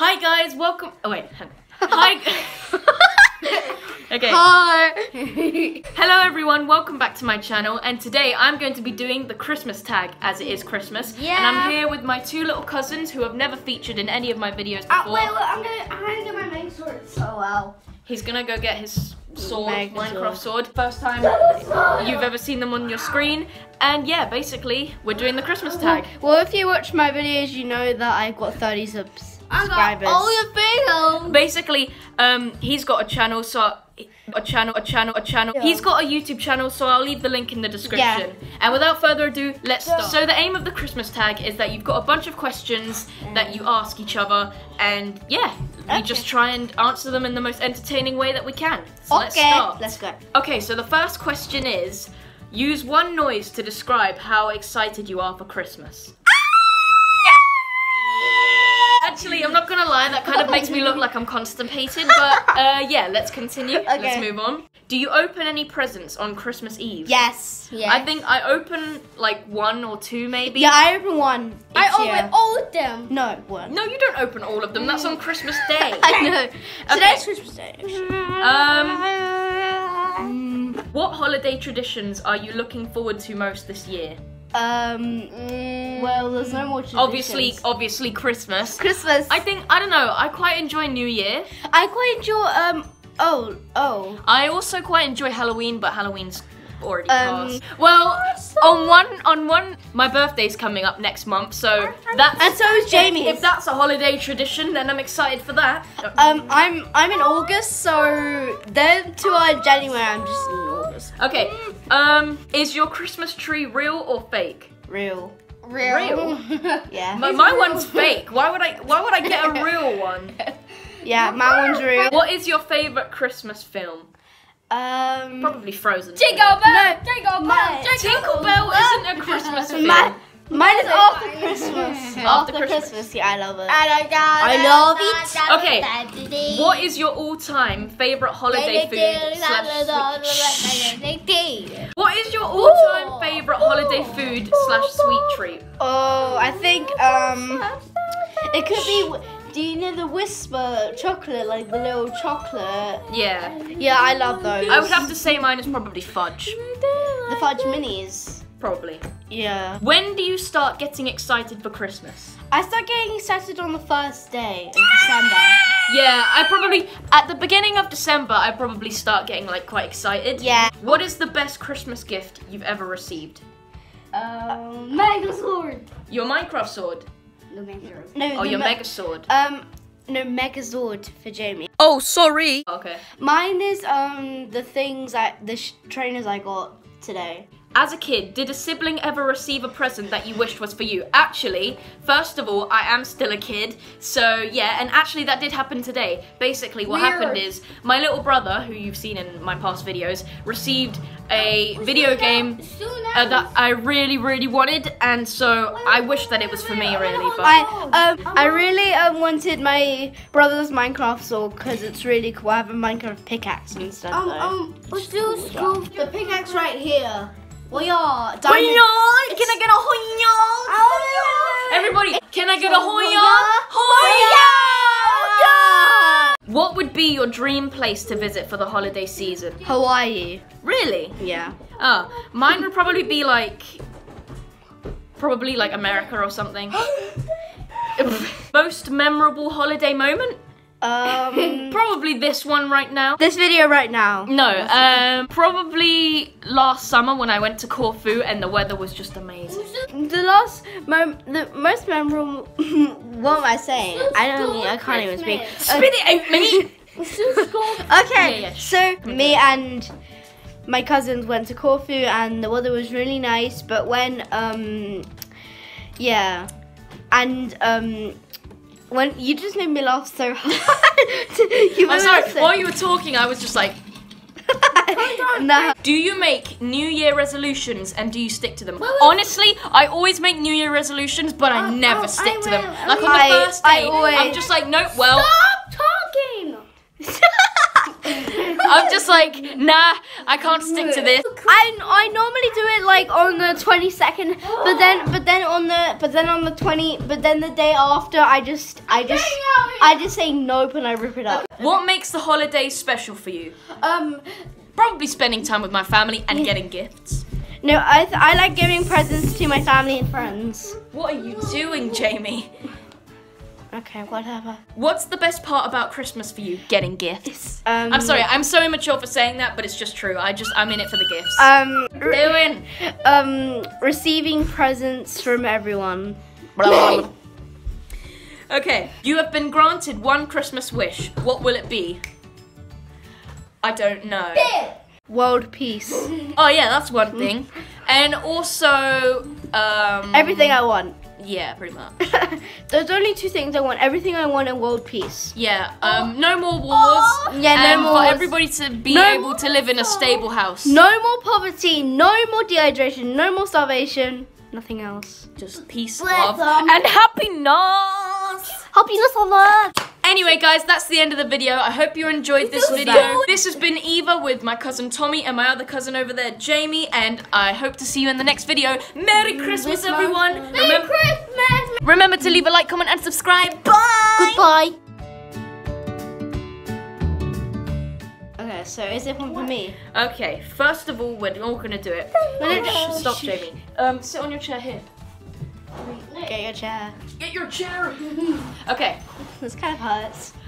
Hi guys, welcome. Oh wait. Hi. Okay. Hi. Hello everyone, welcome back to my channel, and today I'm going to be doing the Christmas tag as it is Christmas. Yeah. And I'm here with my two little cousins who have never featured in any of my videos before. Oh, wait, I'm gonna get my Megazord. Oh wow. He's gonna go get his sword, Minecraft sword. First time you've ever seen them on your screen. And yeah, basically, we're doing the Christmas tag. Well, if you watch my videos, you know that I've got 30 subscribers. I got all your videos. Basically, he's got a channel, so yeah. He's got a YouTube channel, so I'll leave the link in the description. Yeah. And without further ado, let's start. So the aim of the Christmas tag is that you've got a bunch of questions that you ask each other, and yeah. We just try and answer them in the most entertaining way that we can. So let's start. Let's go. Okay, so the first question is, use one noise to describe how excited you are for Christmas. Actually, I'm not going to lie, that kind of makes me look like I'm constipated, but yeah, let's continue. Okay. Let's move on. Do you open any presents on Christmas Eve? Yes. Yes. I think I open like one or two maybe. Yeah, I open one. I open all of them. No, one. No, you don't open all of them. That's on Christmas Day. I know. Okay. Today's Christmas Day. What holiday traditions are you looking forward to most this year? Well, there's no more traditions. Obviously Christmas. Christmas. I don't know, I quite enjoy New Year. I quite enjoy, I also quite enjoy Halloween, but Halloween's already passed. Well, awesome. My birthday's coming up next month, so that's... And so is Jamie's. If that's a holiday tradition, then I'm excited for that. I'm in August, so then to our January, I'm just in August. Okay, is your Christmas tree real or fake? Real. Real? Yeah. My one's fake. Why would I get a real one? Yeah, my one's real. What is your favourite Christmas film? Probably Frozen. Jingle Bell! No, Jingle Bell isn't a Christmas film. Mine is After Christmas. After Christmas, yeah, I love it. I love it. Okay, what is your all-time favourite holiday food slash sweet treat? What is your all-time favourite holiday food slash sweet treat? Oh, I think, it could be... Do you know the Whisper chocolate, like the little chocolate? Yeah. Yeah, I love those. I would have to say mine is probably fudge. The fudge minis? Probably. Yeah. When do you start getting excited for Christmas? I start getting excited on the first day of December. Yeah, at the beginning of December, I probably start getting like quite excited. Yeah. What is the best Christmas gift you've ever received? Megazord. Your Minecraft sword? Megazord. No, Megazord for Jamie. Oh, sorry. Okay. Mine is the trainers I got today. As a kid, did a sibling ever receive a present that you wished was for you? Actually, first of all, I am still a kid, so yeah, and actually that did happen today. Basically, what happened is my little brother, who you've seen in my past videos, received a video game that I really, really wanted, and so I wish that it was for me, really. But I really wanted my brother's Minecraft sword because it's really cool. I have a Minecraft pickaxe and stuff. The pickaxe right here. Can I get a hoya? Everybody, can I get a hoya? What would be your dream place to visit for the holiday season? Hawaii. Really? Yeah. Oh, mine would probably be like... Probably like America or something. Most memorable holiday moment? Probably this one right now. This video right now. No, probably last summer when I went to Corfu and the weather was just amazing. The most memorable, what am I saying? I can't even speak. Spit it out, mate. Okay, yeah, so me and my cousins went to Corfu and the weather was really nice, but when, you just made me laugh so hard. I'm sorry, while you were talking, I was just like... Nah. Do you make New Year resolutions and do you stick to them? Honestly, I always make New Year resolutions, but I never stick to them. Like on the first day, I'm just like, nope, well... Stop talking! I'm just like, nah, I can't stick to this. I normally do it like on the 22nd, but then the day after I just say nope and I rip it up. What makes the holiday special for you? Probably spending time with my family and getting gifts. No, I like giving presents to my family and friends. What are you doing, Jamie? Okay, whatever. What's the best part about Christmas for you? Getting gifts. I'm sorry, I'm so immature for saying that, but it's just true. I'm in it for the gifts. Receiving presents from everyone. Okay, you have been granted one Christmas wish. What will it be? I don't know. World peace. Oh yeah, that's one thing. And also, everything I want. Yeah, pretty much. There's only two things I want: everything I want and world peace. Yeah. No more wars. Yeah. No more wars. For everybody to be able to live in a stable house. No more poverty. No more dehydration. No more starvation. Nothing else. Just peace, love, and happiness. Happiness on earth. Anyway, guys, that's the end of the video. I hope you enjoyed this video. This has been Eva with my cousin Tommy and my other cousin over there, Jamie, and I hope to see you in the next video. Merry Christmas, everyone. Merry Christmas. Remember to leave a like, comment, and subscribe. Bye. Goodbye. Okay, so is it one for me? Okay, first of all, we're all going to do it. Stop, Jamie. Sit on your chair here. Get your chair. Get your chair! Okay. This kind of hurts.